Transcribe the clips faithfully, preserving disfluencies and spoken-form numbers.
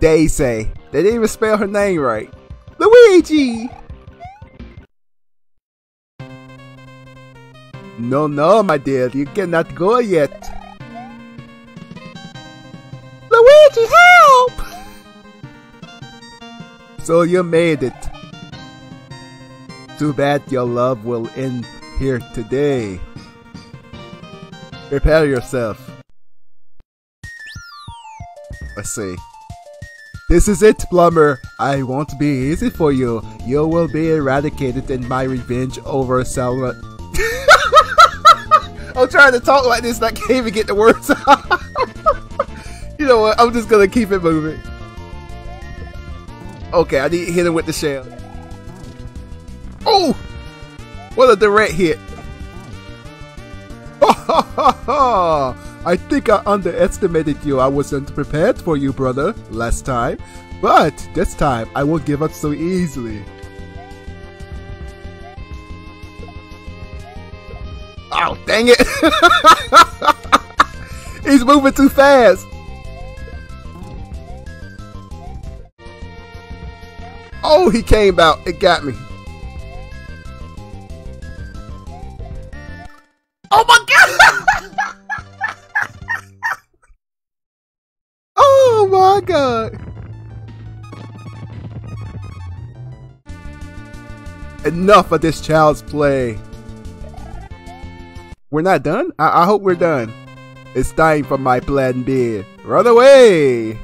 Daisy. They didn't even spell her name right. Luigi! No, no, my dear, you cannot go yet. Luigi, help! So you made it. Too bad your love will end here today. Prepare yourself. Let's see. This is it, plumber. I won't be easy for you. You will be eradicated in my revenge over Selma. I'm trying to talk like this and I can't even get the words out. You know what? I'm just gonna keep it moving. Okay, I need to hit him with the shell. Oh! What a direct hit. I think I underestimated you. I wasn't prepared for you, brother, last time. But this time, I won't give up so easily. Oh, dang it! He's moving too fast! Oh, he came out. It got me. Oh my god! Oh my god! Enough of this child's play. We're not done? I, I hope we're done. It's time for my plan B. Run away!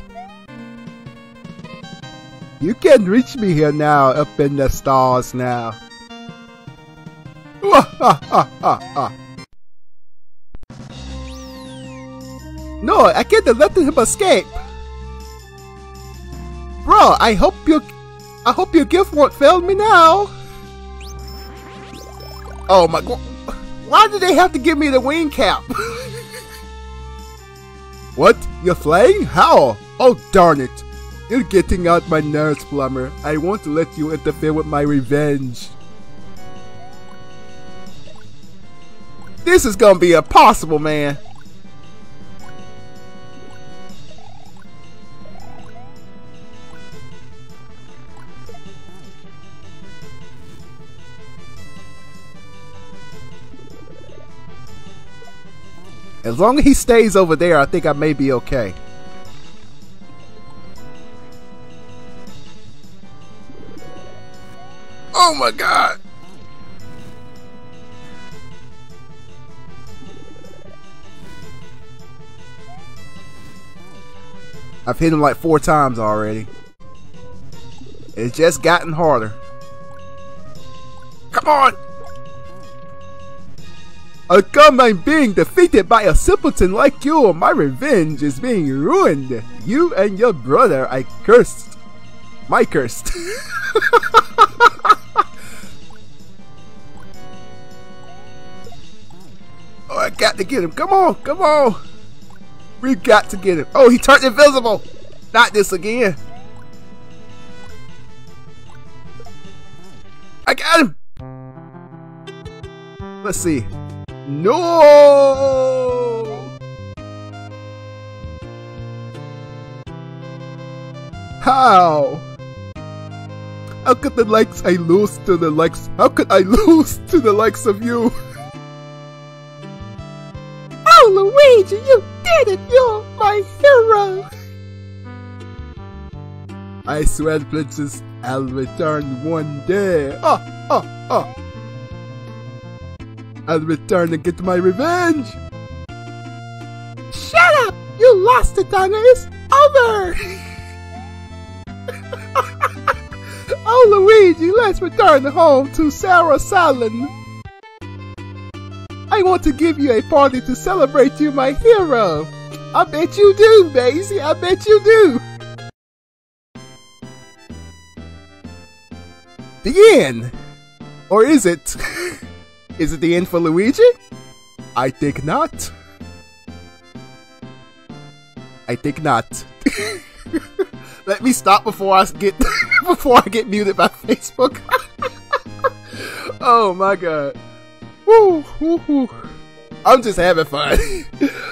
You can reach me here now, up in the stars now. No, I can't let him escape. Bro, I hope you, I hope your gift won't fail me now. Oh my god. Why do they have to give me the wing cap? What? You're flying? How? Oh darn it. You're getting out my nerves, plumber. I won't let you interfere with my revenge. This is gonna be impossible, man. As long as he stays over there, I think I may be okay. Oh my god! I've hit him like four times already. It's just gotten harder. Come on! I come, I'm being defeated by a simpleton like you. My revenge is being ruined. You and your brother, I cursed. My cursed. Oh, I got to get him. Come on, come on. We got to get him. Oh, he turned invisible. Not this again. I got him. Let's see. No! How? How could the likes I lose to the likes? How could I lose to the likes of you? Oh, Luigi, you did it! You're my hero! I swear, Princess, I'll return one day. Oh, oh, oh! I'll return and get my revenge! Shut up! You lost it, Donna! It's over! Oh, Luigi, let's return home to Sarasaland! I want to give you a party to celebrate you, my hero! I bet you do, Daisy! I bet you do! The end! Or is it? Is it the end for Luigi? I think not. I think not. Let me stop before I get before I get muted by Facebook. Oh my god. Woo, woo, woo. I'm just having fun.